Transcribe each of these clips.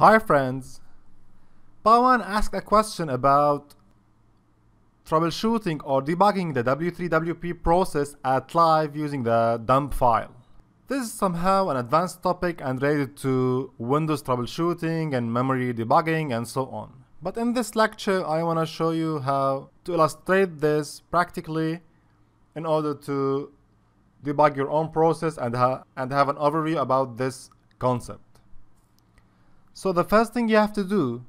Hi friends, Pawan asked a question about troubleshooting or debugging the W3WP process at live using the dump file. This is somehow an advanced topic and related to Windows troubleshooting and memory debugging and so on. But in this lecture I want to show you how to illustrate this practically in order to debug your own process and have an overview about this concept. So the first thing you have to do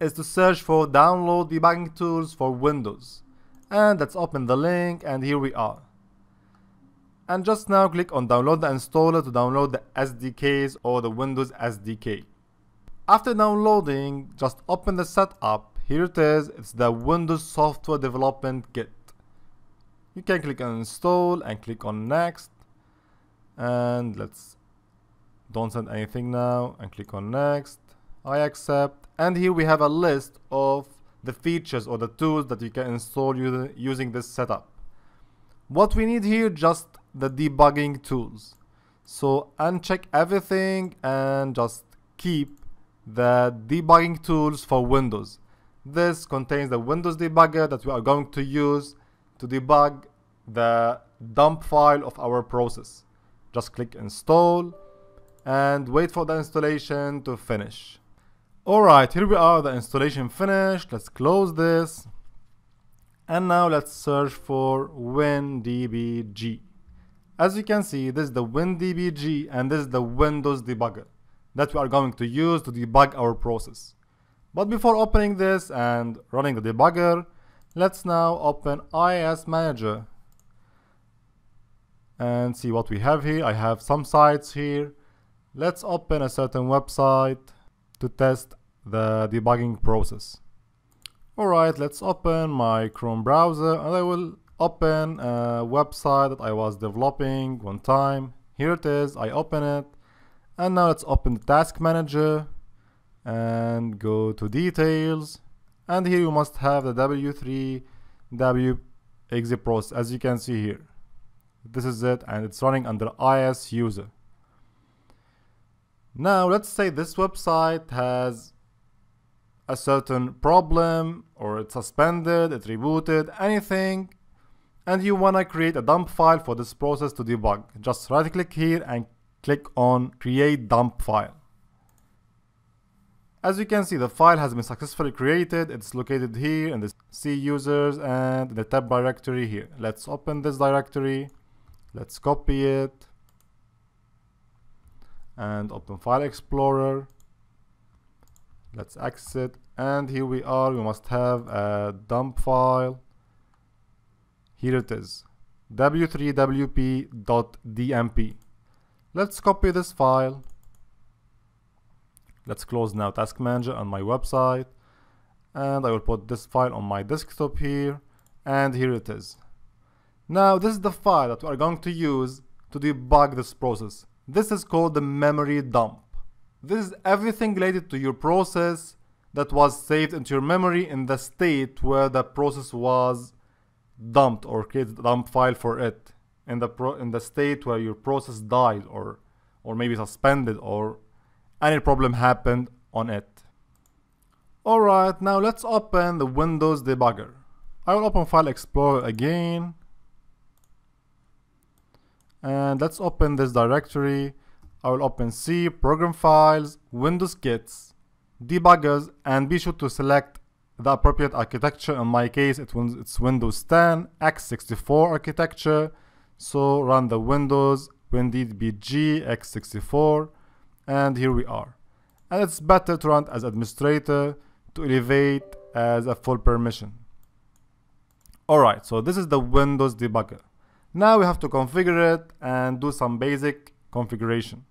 is to search for download debugging tools for Windows, and let's open the link, and here we are. And just now click on download the installer to download the SDKs or the Windows SDK. After downloading, just open the setup. Here it is, it's the Windows Software Development Kit. You can click on install and click on next, and let's don't send anything now, and click on next. I accept, and here we have a list of the features or the tools that you can install using this setup. What we need here, just the debugging tools. So uncheck everything and just keep the debugging tools for Windows. This contains the Windows debugger that we are going to use to debug the dump file of our process. Just click install and wait for the installation to finish. Alright, here we are, the installation finished. Let's close this. And now let's search for WinDBG. As you can see, this is the WinDBG and this is the Windows debugger that we are going to use to debug our process. But before opening this and running the debugger, let's now open IIS Manager and see what we have here. I have some sites here. Let's open a certain website to test the debugging process. Alright, let's open my Chrome browser and I will open a website that I was developing one time. Here it is, I open it. And now let's open the task manager and go to details. And here you must have the W3WP process, as you can see here. This is it, and it's running under IIS user. Now let's say this website has a certain problem, or it's suspended, it's rebooted, anything, and you want to create a dump file for this process to debug. Just right click here and click on create dump file. As you can see, the file has been successfully created. It's located here in the C users and the tab directory here. Let's open this directory, let's copy it, and open file explorer. Let's exit, and here we are. We must have a dump file. Here it is, w3wp.dmp. Let's copy this file. Let's close now task manager on my website, and I will put this file on my desktop here, and here it is. Now this is the file that we are going to use to debug this process. This is called the memory dump. This is everything related to your process that was saved into your memory in the state where the process was dumped, or created a dump file for it, in the state where your process died or maybe suspended or any problem happened on it. Alright, now let's open the Windows debugger. I will open File Explorer again, and let's open this directory. I will open C, Program Files, Windows Kits, Debuggers, and be sure to select the appropriate architecture. In my case, it's Windows 10, X64 architecture. So run the Windows, WinDBG, X64, and here we are. And it's better to run as administrator to elevate as a full permission. Alright, so this is the Windows debugger. Now we have to configure it and do some basic configuration.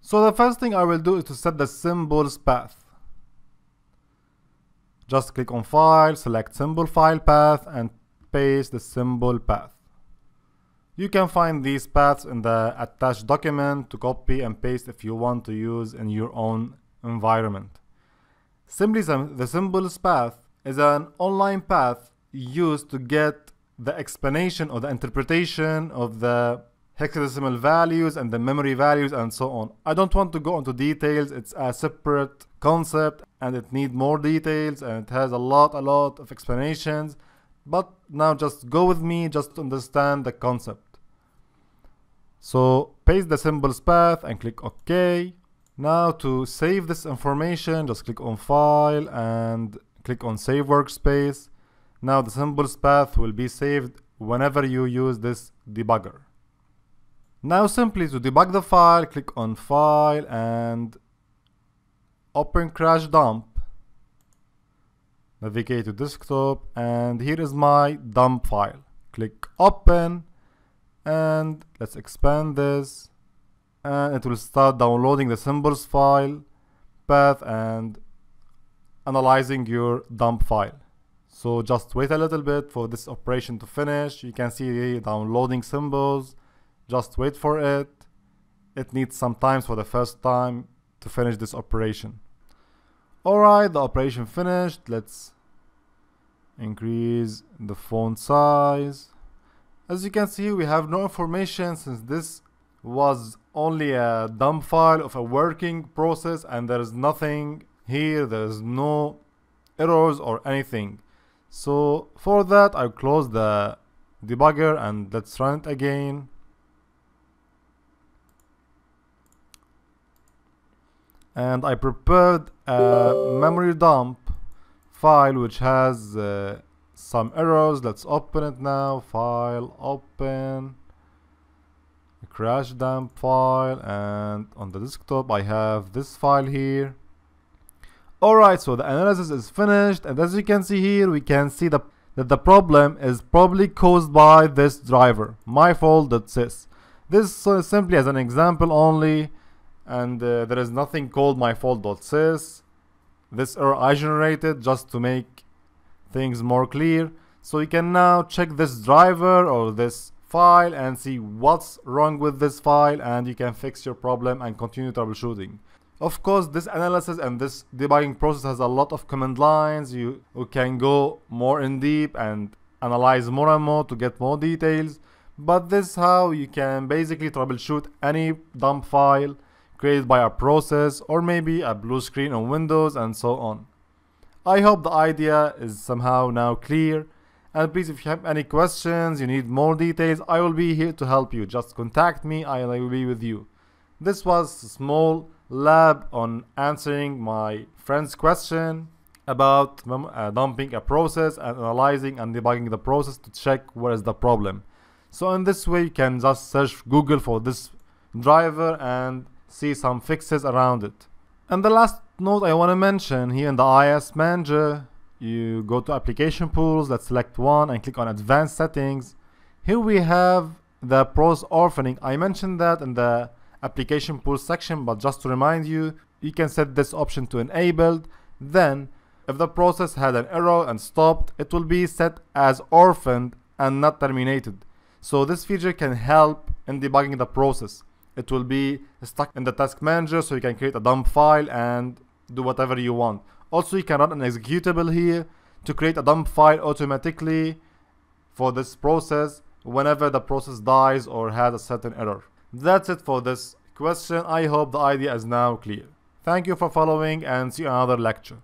So the first thing I will do is to set the symbols path. Just click on file, select symbol file path, and paste the symbol path. You can find these paths in the attached document to copy and paste if you want to use in your own environment. Simply, the symbols path is an online path used to get the explanation or the interpretation of the hexadecimal values and the memory values and so on. I don't want to go into details, it's a separate concept and it needs more details and it has a lot of explanations, but now just go with me just to understand the concept. So paste the symbols path and click OK. Now to save this information, just click on File and click on Save Workspace. Now the symbols path will be saved whenever you use this debugger. Now simply to debug the file, click on File and open Crash Dump. Navigate to desktop and here is my dump file. Click Open and let's expand this. And it will start downloading the symbols file path and analyzing your dump file. So just wait a little bit for this operation to finish. You can see downloading symbols. Just wait for it. It needs some time for the first time to finish this operation. Alright, the operation finished. Let's increase the font size. As you can see, we have no information since this was only a dump file of a working process and there is nothing here, there is no errors or anything. So for that I'll close the debugger and let's run it again. And I prepared a memory dump file which has some errors. Let's open it now. File, open. Crash dump file, and on the desktop I have this file here. Alright, so the analysis is finished and as you can see here, we can see that the problem is probably caused by this driver, myfault.sys. This simply as an example only, and there is nothing called myfault.sys. This error I generated just to make things more clear. So you can now check this driver or this file and see what's wrong with this file, and you can fix your problem and continue troubleshooting. Of course, this analysis and this debugging process has a lot of command lines. You can go more in deep and analyze more and more to get more details, but this is how you can basically troubleshoot any dump file created by a process or maybe a blue screen on Windows and so on. I hope the idea is somehow now clear. And please, if you have any questions, you need more details, I will be here to help you. Just contact me, I will be with you. This was a small lab on answering my friend's question about dumping a process and analyzing and debugging the process to check where is the problem. So in this way, you can just search Google for this driver and see some fixes around it. And the last note I want to mention, here in the IIS Manager, you go to application pools, let's select one and click on advanced settings. Here we have the process orphaning. I mentioned that in the application pool section, but just to remind you, you can set this option to enabled. Then if the process had an error and stopped, it will be set as orphaned and not terminated. So this feature can help in debugging the process. It will be stuck in the task manager, so you can create a dump file and do whatever you want. Also, you can run an executable here to create a dump file automatically for this process whenever the process dies or has a certain error. That's it for this question. I hope the idea is now clear. Thank you for following and see you in another lecture.